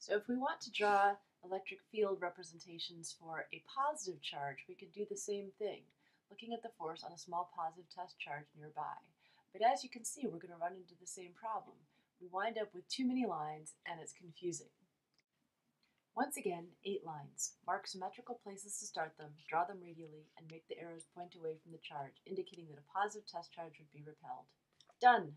So if we want to draw electric field representations for a positive charge, we could do the same thing, looking at the force on a small positive test charge nearby. But as you can see, we're going to run into the same problem. We wind up with too many lines, and it's confusing. Once again, 8 lines. Mark symmetrical places to start them, draw them radially, and make the arrows point away from the charge, indicating that a positive test charge would be repelled. Done!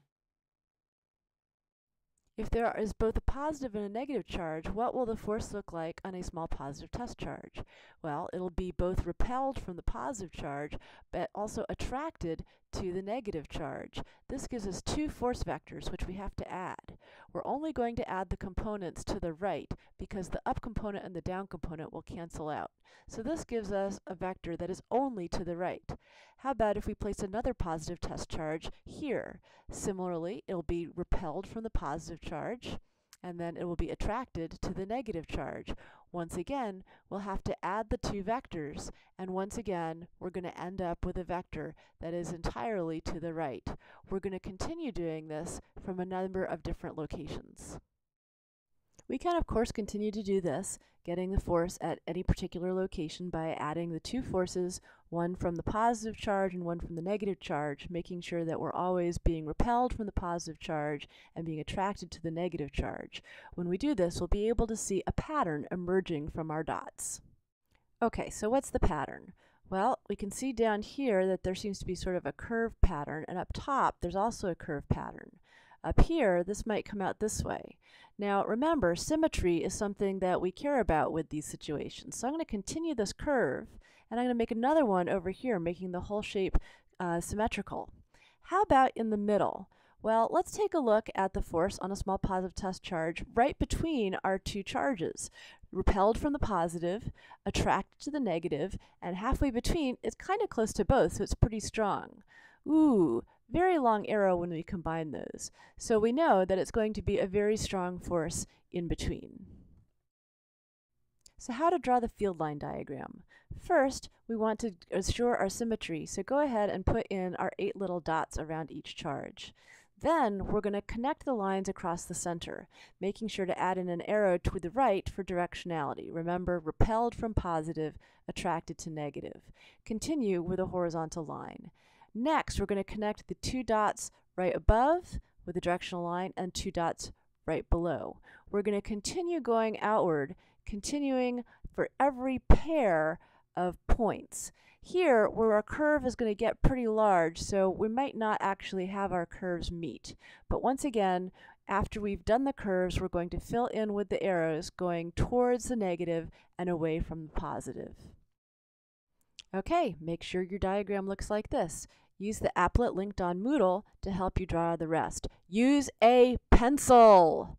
If there is both a positive and a negative charge, what will the force look like on a small positive test charge? Well, it'll be both repelled from the positive charge, but also attracted to the negative charge. This gives us 2 force vectors, which we have to add. We're only going to add the components to the right, because the up component and the down component will cancel out. So this gives us a vector that is only to the right. How about if we place another positive test charge here? Similarly, it'll be repelled from the positive charge, and then it will be attracted to the negative charge. Once again, we'll have to add the 2 vectors, and once again, we're going to end up with a vector that is entirely to the right. We're going to continue doing this from a number of different locations. We can, of course, continue to do this, getting the force at any particular location by adding the 2 forces, one from the positive charge and one from the negative charge, making sure that we're always being repelled from the positive charge and being attracted to the negative charge. When we do this, we'll be able to see a pattern emerging from our dots. Okay, so what's the pattern? Well, we can see down here that there seems to be sort of a curved pattern, and up top there's also a curved pattern. Up here, this might come out this way. Now remember, symmetry is something that we care about with these situations. So I'm going to continue this curve, and I'm going to make another one over here, making the whole shape symmetrical. How about in the middle? Well, let's take a look at the force on a small positive test charge right between our 2 charges. Repelled from the positive, attracted to the negative, and halfway between is kind of close to both, so it's pretty strong. Ooh, very long arrow when we combine those. So we know that it's going to be a very strong force in between. So how to draw the field line diagram? First, we want to assure our symmetry, so go ahead and put in our 8 little dots around each charge. Then we're going to connect the lines across the center, making sure to add in an arrow to the right for directionality. Remember, repelled from positive, attracted to negative. Continue with a horizontal line. Next, we're going to connect the 2 dots right above with a directional line and 2 dots right below. We're going to continue going outward, continuing for every pair of points. Here, where our curve is going to get pretty large, so we might not actually have our curves meet. But once again, after we've done the curves, we're going to fill in with the arrows going towards the negative and away from the positive. Okay, make sure your diagram looks like this. Use the applet linked on Moodle to help you draw the rest. Use a pencil!